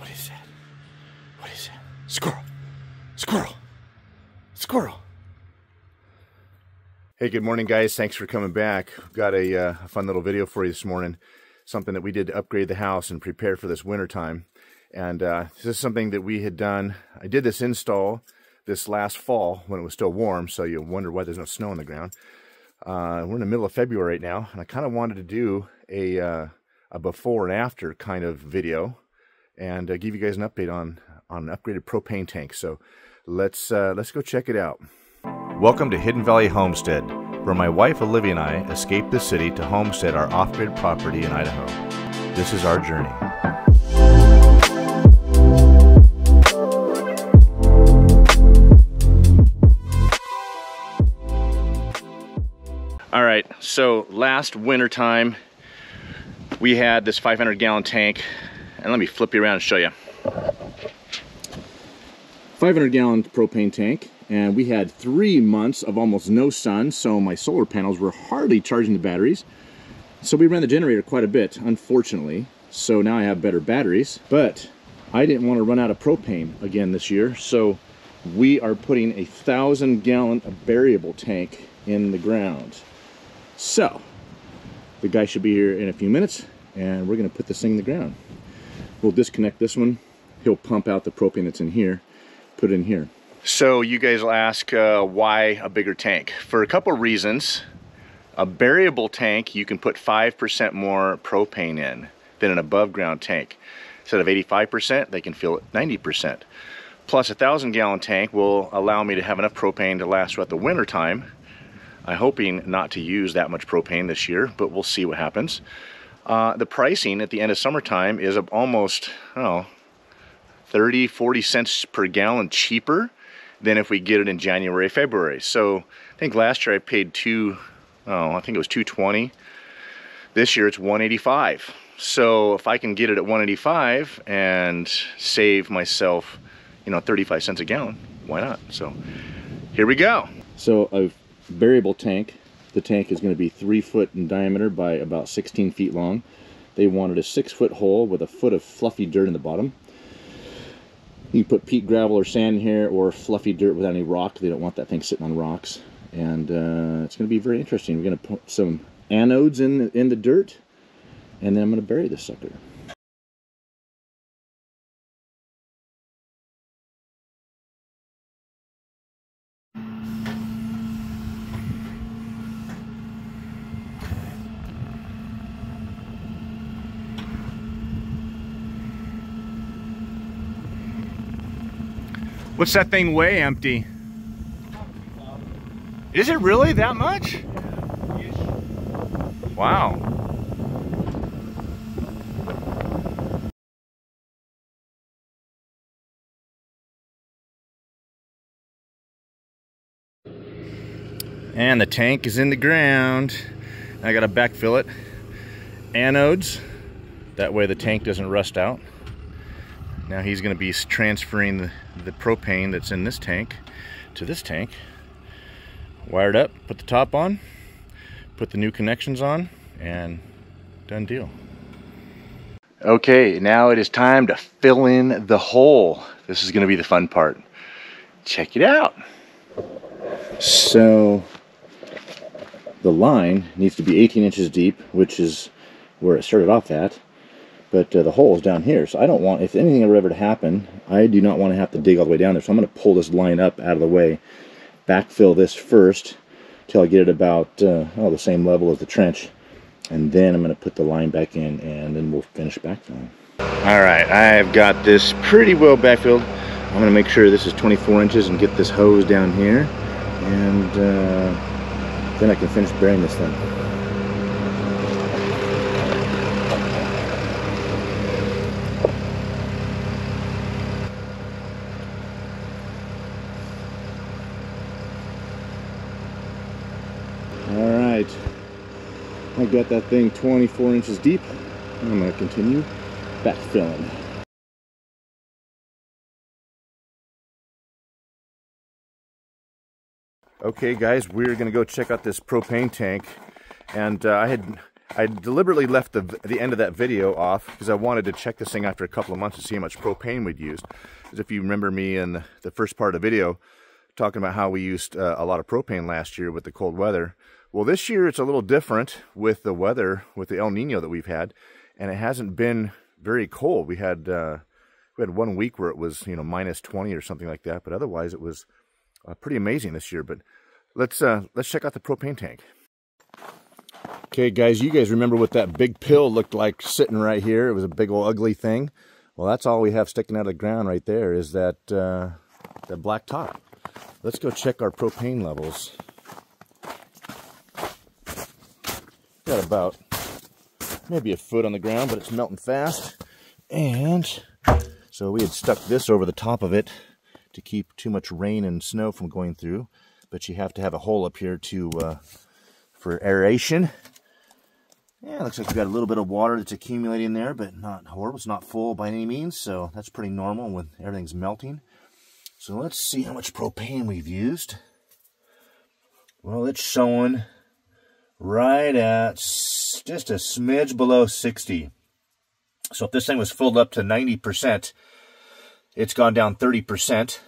What is that? What is that? Squirrel! Squirrel! Squirrel! Hey, good morning, guys. Thanks for coming back. We've got a fun little video for you this morning. Something that we did to upgrade the house and prepare for this winter time. And this is something that we had done. I did this install this last fall when it was still warm, so you wonder why there's no snow on the ground. We're in the middle of February right now, and I kind of wanted to do a before and after kind of video and give you guys an update on an upgraded propane tank. So let's go check it out. Welcome to Hidden Valley Homestead, where my wife Olivia and I escaped the city to homestead our off-grid property in Idaho. This is our journey. All right, so last winter time, we had this 500-gallon tank, and let me flip you around and show you. 500-gallon propane tank. And we had 3 months of almost no sun, so my solar panels were hardly charging the batteries. So we ran the generator quite a bit, unfortunately. So now I have better batteries, but I didn't want to run out of propane again this year. So we are putting a 1,000-gallon variable tank in the ground. So the guy should be here in a few minutes, and we're gonna put this thing in the ground. We'll disconnect this one. He'll pump out the propane that's in here, put it in here. So you guys will ask why a bigger tank? For a couple reasons. A variable tank, you can put 5% more propane in than an above ground tank. Instead of 85%, they can fill it 90%. Plus, a 1,000-gallon tank will allow me to have enough propane to last throughout the winter time. I'm hoping not to use that much propane this year, but we'll see what happens. The pricing at the end of summertime is almost, I don't know, 30, 40 cents per gallon cheaper than if we get it in January, February. So I think last year I paid $220. This year it's $185. So if I can get it at $185 and save myself, you know, 35 cents a gallon, why not? So here we go. So a variable tank, the tank is gonna be 3 foot in diameter by about 16 feet long. They wanted a 6-foot hole with a foot of fluffy dirt in the bottom. You can put peat gravel or sand in here, or fluffy dirt without any rock. They don't want that thing sitting on rocks. And it's going to be very interesting. We're going to put some anodes in the dirt, and then I'm going to bury this sucker. What's that thing weigh empty? Is it really that much? Wow. And the tank is in the ground. I gotta backfill it. Anodes, that way the tank doesn't rust out. Now he's going to be transferring the propane that's in this tank to this tank. Wired up, put the top on, put the new connections on, and done deal. Okay, now it is time to fill in the hole. This is going to be the fun part. Check it out. So the line needs to be 18 inches deep, which is where it started off at. But the hole is down here, so I don't want, if anything were ever to happen, I do not want to have to dig all the way down there. So I'm going to pull this line up out of the way, backfill this first till I get it about the same level as the trench, and then I'm going to put the line back in, and then we'll finish backfilling. All right, I've got this pretty well backfilled. I'm going to make sure this is 24 inches and get this hose down here, and then I can finish burying this thing. I've got that thing 24 inches deep. I'm going to continue backfilling. Okay, guys, we're going to go check out this propane tank. And I had I deliberately left the end of that video off because I wanted to check this thing after a couple of months to see how much propane we'd used. Because if you remember me in the first part of the video talking about how we used a lot of propane last year with the cold weather. Well, this year it's a little different with the weather, with the El Nino that we've had, and it hasn't been very cold. We had 1 week where it was, you know, minus 20 or something like that, but otherwise it was pretty amazing this year. But let's check out the propane tank. Okay, guys, you guys remember what that big pill looked like sitting right here? It was a big old ugly thing. Well, that's all we have sticking out of the ground right there is that, that black top. Let's go check our propane levels. Got about maybe a foot on the ground, but it's melting fast. And so we had stuck this over the top of it to keep too much rain and snow from going through. But you have to have a hole up here to for aeration. Yeah, looks like we've got a little bit of water that's accumulating there, but not horrible. It's not full by any means, so that's pretty normal when everything's melting. So let's see how much propane we've used. Well, it's showing right at just a smidge below 60. So if this thing was filled up to 90%, it's gone down 30%.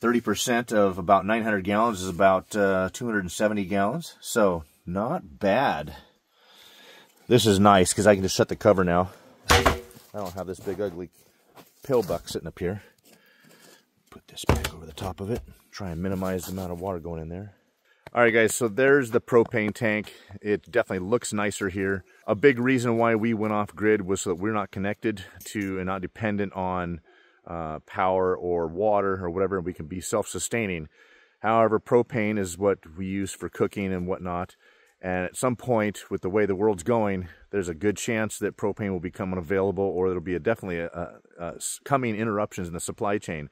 30% of about 900 gallons is about 270 gallons. So not bad. This is nice because I can just shut the cover now. I don't have this big ugly pill buck sitting up here. Put this back over the top of it. Try and minimize the amount of water going in there. All right, guys, so there's the propane tank. It definitely looks nicer here. A big reason why we went off grid was so that we're not connected to and not dependent on power or water or whatever, and we can be self-sustaining. However, propane is what we use for cooking and whatnot. And at some point, with the way the world's going, there's a good chance that propane will become unavailable, or there'll be definitely coming interruptions in the supply chain.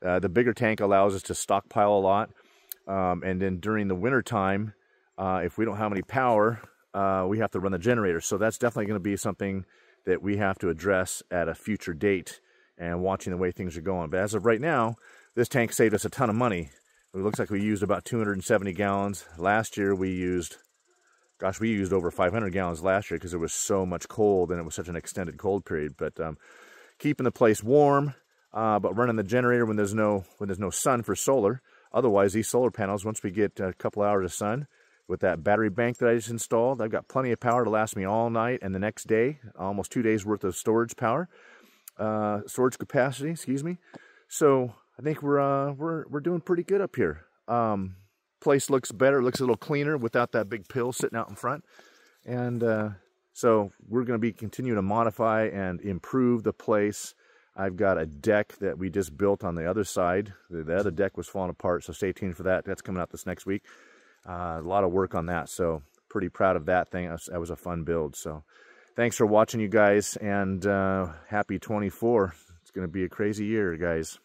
The bigger tank allows us to stockpile a lot. And then during the winter time, if we don't have any power, we have to run the generator. So that's definitely going to be something that we have to address at a future date and watching the way things are going. But as of right now, this tank saved us a ton of money. It looks like we used about 270 gallons. Last year we used, gosh, we used over 500 gallons last year because there was so much cold and it was such an extended cold period. But keeping the place warm, but running the generator when there's no sun for solar. Otherwise, these solar panels, once we get a couple hours of sun, with that battery bank that I just installed, I've got plenty of power to last me all night and the next day, almost 2 days worth of storage power, storage capacity, excuse me. So I think we're doing pretty good up here. Place looks better, looks a little cleaner without that big pill sitting out in front. And so we're going to be continuing to modify and improve the place. I've got a deck that we just built on the other side. The other deck was falling apart, so stay tuned for that. That's coming out this next week. A lot of work on that, so pretty proud of that thing. That was a fun build. So thanks for watching, you guys, and happy 24. It's going to be a crazy year, guys.